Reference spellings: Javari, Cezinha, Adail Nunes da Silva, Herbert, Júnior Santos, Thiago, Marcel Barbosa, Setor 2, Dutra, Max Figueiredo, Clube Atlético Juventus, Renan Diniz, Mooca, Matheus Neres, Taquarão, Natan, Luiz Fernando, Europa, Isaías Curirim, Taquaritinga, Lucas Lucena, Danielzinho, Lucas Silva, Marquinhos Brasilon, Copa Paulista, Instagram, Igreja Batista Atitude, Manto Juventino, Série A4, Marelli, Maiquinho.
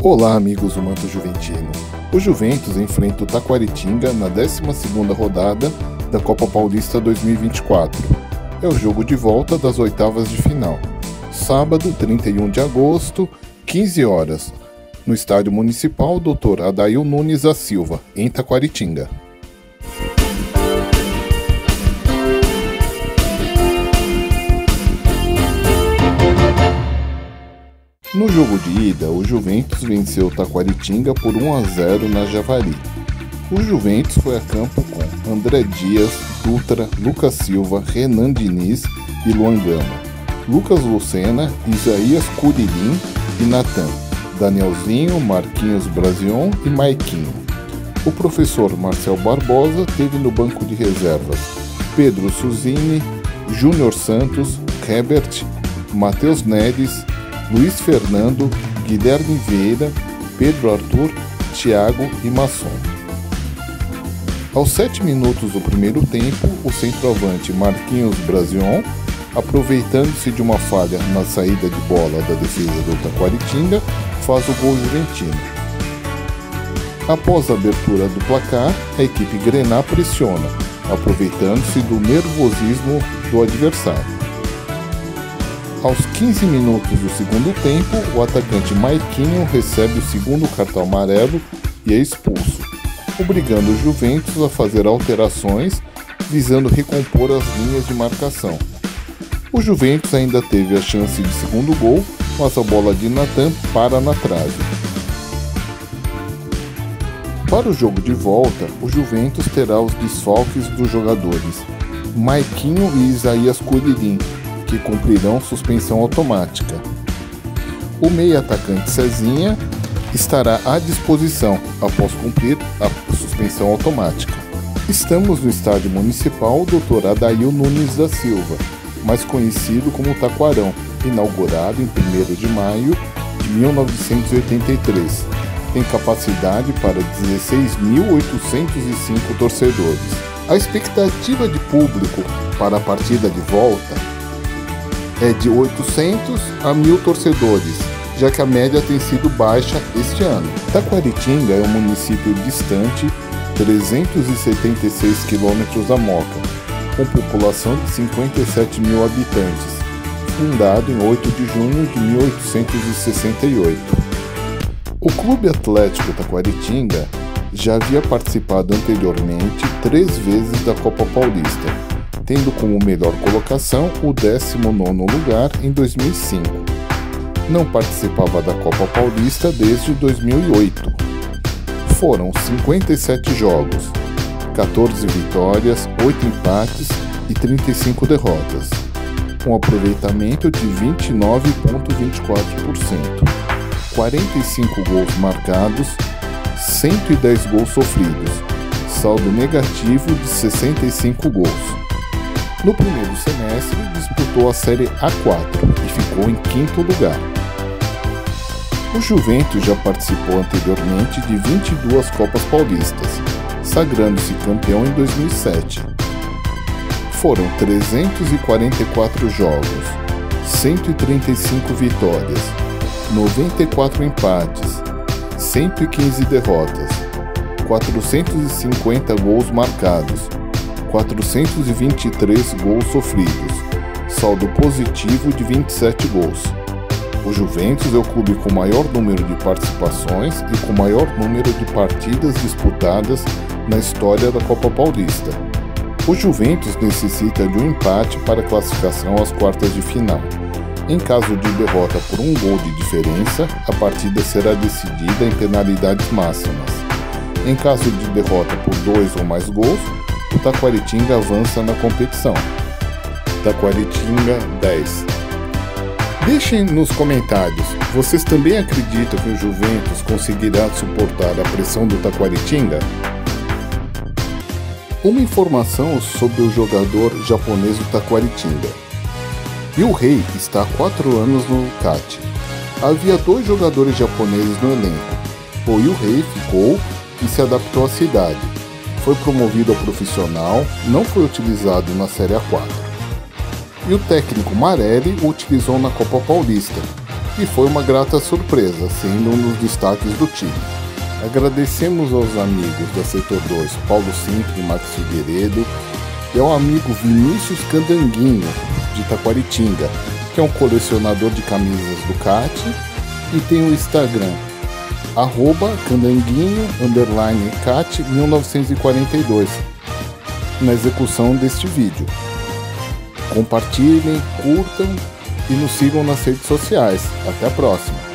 Olá amigos do Manto Juventino, o Juventus enfrenta o Taquaritinga na 12ª rodada da Copa Paulista 2024, é o jogo de volta das oitavas de final, sábado 31 de agosto, 15 horas, no Estádio Municipal Dr. Adail Nunes da Silva, em Taquaritinga. No jogo de ida, o Juventus venceu o Taquaritinga por 1-0 na Javari. O Juventus foi a campo com André Dias, Dutra, Lucas Silva, Renan Diniz e Luan Gama, Lucas Lucena, Isaías Curirim e Natan, Danielzinho, Marquinhos Brasilon e Maiquinho. O professor Marcel Barbosa teve no banco de reservas Pedro Suzini, Júnior Santos, Herbert, Matheus Neres, Luiz Fernando, Guilherme Vieira, Pedro Arthur, Thiago e Maçon. Aos 7 minutos do primeiro tempo, o centroavante Marquinhos Brasilon, aproveitando-se de uma falha na saída de bola da defesa do Taquaritinga, faz o gol juventino. Após a abertura do placar, a equipe grená pressiona, aproveitando-se do nervosismo do adversário. Aos 15 minutos do segundo tempo, o atacante Maiquinho recebe o segundo cartão amarelo e é expulso, obrigando o Juventus a fazer alterações visando recompor as linhas de marcação. O Juventus ainda teve a chance de segundo gol, mas a bola de Natan para na trave. Para o jogo de volta, o Juventus terá os desfalques dos jogadores Maiquinho e Isaías Curirim, que cumprirão suspensão automática. O meio-atacante Cezinha estará à disposição após cumprir a suspensão automática. Estamos no Estádio Municipal Dr. Adail Nunes da Silva, mais conhecido como Taquarão, inaugurado em 1º de maio de 1983. Tem capacidade para 16.805 torcedores. A expectativa de público para a partida de volta é de 800 a 1.000 torcedores, já que a média tem sido baixa este ano. Taquaritinga é um município distante, 376 km da Mooca, com população de 57 mil habitantes, fundado em 8 de junho de 1868. O Clube Atlético Taquaritinga já havia participado anteriormente 3 vezes da Copa Paulista, tendo como melhor colocação o 19º lugar em 2005. Não participava da Copa Paulista desde 2008. Foram 57 jogos, 14 vitórias, 8 empates e 35 derrotas, com aproveitamento de 29,24%, 45 gols marcados, 110 gols sofridos, saldo negativo de 65 gols. No primeiro semestre, disputou a Série A4 e ficou em 5º lugar. O Juventus já participou anteriormente de 22 Copas Paulistas, sagrando-se campeão em 2007. Foram 344 jogos, 135 vitórias, 94 empates, 115 derrotas, 450 gols marcados, 423 gols sofridos, saldo positivo de 27 gols. O Juventus é o clube com maior número de participações e com maior número de partidas disputadas na história da Copa Paulista. O Juventus necessita de um empate para classificação às quartas de final. Em caso de derrota por um gol de diferença, a partida será decidida em penalidades máximas. Em caso de derrota por 2 ou mais gols, o Taquaritinga avança na competição. Taquaritinga 10. Deixem nos comentários, vocês também acreditam que o Juventus conseguirá suportar a pressão do Taquaritinga? Uma informação sobre o jogador japonês do Taquaritinga. Yuhei está há 4 anos no CAT. Havia 2 jogadores japoneses no elenco. O Yuhei ficou e se adaptou à cidade. Foi promovido a profissional, não foi utilizado na Série A4. E o técnico Marelli o utilizou na Copa Paulista, e foi uma grata surpresa, sendo um dos destaques do time. Agradecemos aos amigos da Setor 2, Paulo Cinto e Max Figueiredo, e ao amigo Vinícius Candanguinho, de Taquaritinga, que é um colecionador de camisas Ducati e tem o Instagram, @candanguinho_cat1942, na execução deste vídeo. Compartilhem, curtam e nos sigam nas redes sociais. Até a próxima!